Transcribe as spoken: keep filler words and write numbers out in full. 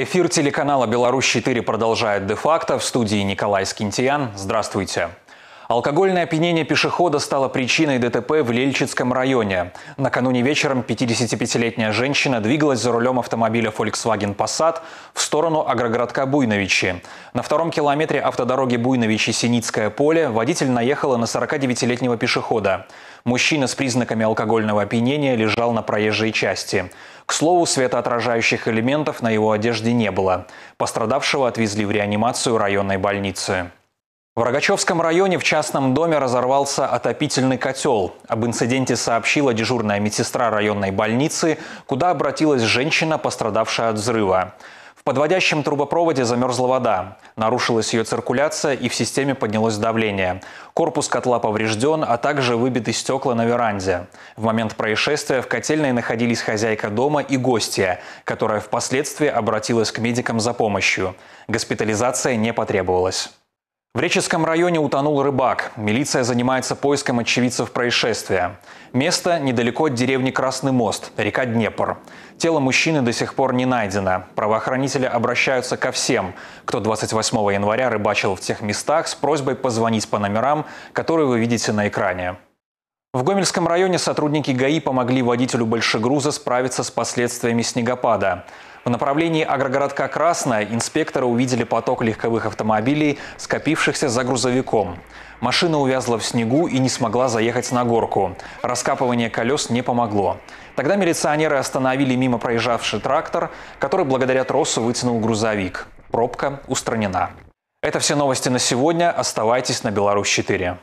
Эфир телеканала «Беларусь четыре» продолжает «Де-факто». В студии Николай Скинтиян. Здравствуйте. Алкогольное опьянение пешехода стало причиной ДТП в Лельчицком районе. Накануне вечером пятидесятипятилетняя женщина двигалась за рулем автомобиля Volkswagen Passat в сторону агрогородка Буйновичи. На втором километре автодороги Буйновичи-Синицкое поле водитель наехала на сорокадевятилетнего пешехода. Мужчина с признаками алкогольного опьянения лежал на проезжей части. К слову, светоотражающих элементов на его одежде не было. Пострадавшего отвезли в реанимацию районной больницы. В Рогачевском районе в частном доме разорвался отопительный котел. Об инциденте сообщила дежурная медсестра районной больницы, куда обратилась женщина, пострадавшая от взрыва. В подводящем трубопроводе замерзла вода. Нарушилась ее циркуляция, и в системе поднялось давление. Корпус котла поврежден, а также выбиты стекла на веранде. В момент происшествия в котельной находились хозяйка дома и гостья, которая впоследствии обратилась к медикам за помощью. Госпитализация не потребовалась. В Речицком районе утонул рыбак. Милиция занимается поиском очевидцев происшествия. Место недалеко от деревни Красный мост, река Днепр. Тело мужчины до сих пор не найдено. Правоохранители обращаются ко всем, кто двадцать восьмого января рыбачил в тех местах, с просьбой позвонить по номерам, которые вы видите на экране. В Гомельском районе сотрудники ГАИ помогли водителю большегруза справиться с последствиями снегопада. В направлении агрогородка Красное инспекторы увидели поток легковых автомобилей, скопившихся за грузовиком. Машина увязла в снегу и не смогла заехать на горку. Раскапывание колес не помогло. Тогда милиционеры остановили мимо проезжавший трактор, который благодаря тросу вытянул грузовик. Пробка устранена. Это все новости на сегодня. Оставайтесь на Беларусь четыре.